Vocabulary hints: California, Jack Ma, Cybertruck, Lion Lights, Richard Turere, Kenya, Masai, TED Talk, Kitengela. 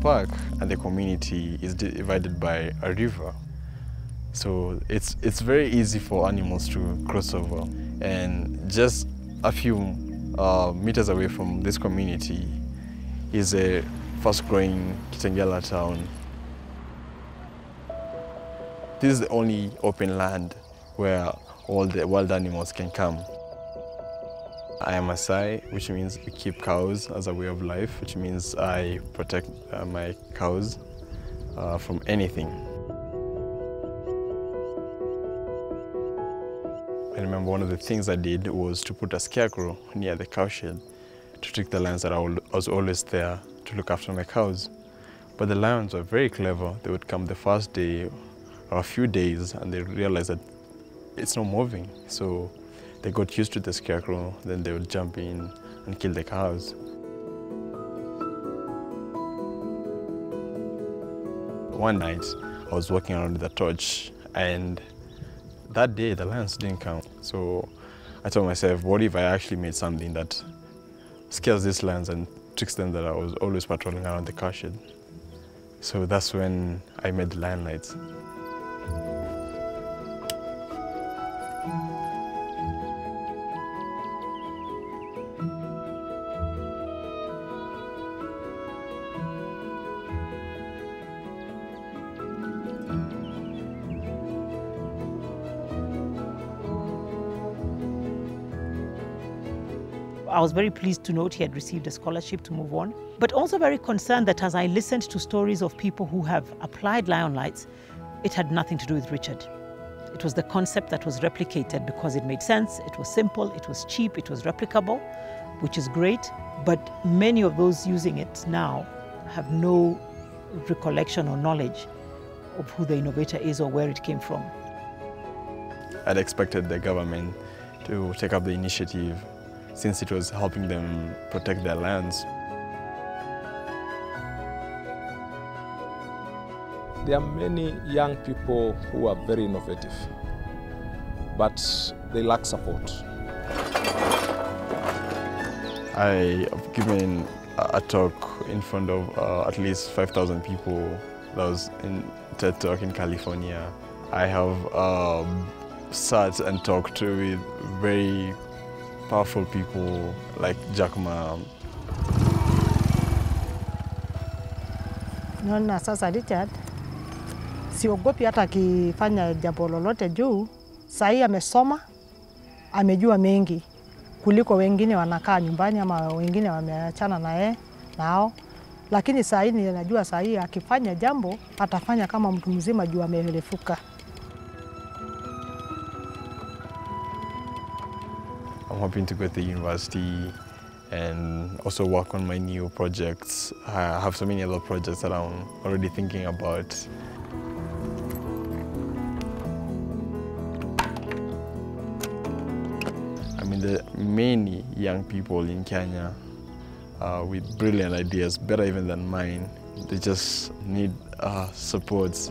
park and the community is divided by a river. So it's very easy for animals to cross over. And just a few meters away from this community is a fast-growing Kitengela town. This is the only open land where all the wild animals can come. I am Masai, which means we keep cows as a way of life, which means I protect my cows from anything. I remember one of the things I did was to put a scarecrow near the cowshed to trick the lions that I was always there to look after my cows. But the lions were very clever. They would come the first day or a few days and they realized that it's not moving. So they got used to the scarecrow, then they would jump in and kill the cows. One night, I was walking around with a torch, and that day the lions didn't come. So I told myself, what if I actually made something that scares these lions and tricks them that I was always patrolling around the cowshed? So that's when I made the Lion Lights. I was very pleased to note he had received a scholarship to move on, but also very concerned that as I listened to stories of people who have applied Lion Lights, it had nothing to do with Richard. It was the concept that was replicated because it made sense, it was simple, it was cheap, it was replicable, which is great, but many of those using it now have no recollection or knowledge of who the innovator is or where it came from. I'd expected the government to take up the initiative since it was helping them protect their lands. There are many young people who are very innovative, but they lack support. I have given a talk in front of at least 5,000 people. That was in TED Talk in California. I have sat and talked with very powerful people like Jack Ma. Naona sasa Richard siogopi hata akifanya jambo lolote juu sahi amesoma, amejua mengi kuliko wengine wanakaa nyumbani ama wengine wameachana naye nao, lakini sahi ni anajua sahi akifanya jambo atafanya kama mtu mzima juu ameelefuka. I'm hoping to go to university and also work on my new projects. I have so many other projects that I'm already thinking about. I mean, there are many young people in Kenya with brilliant ideas, better even than mine. They just need support.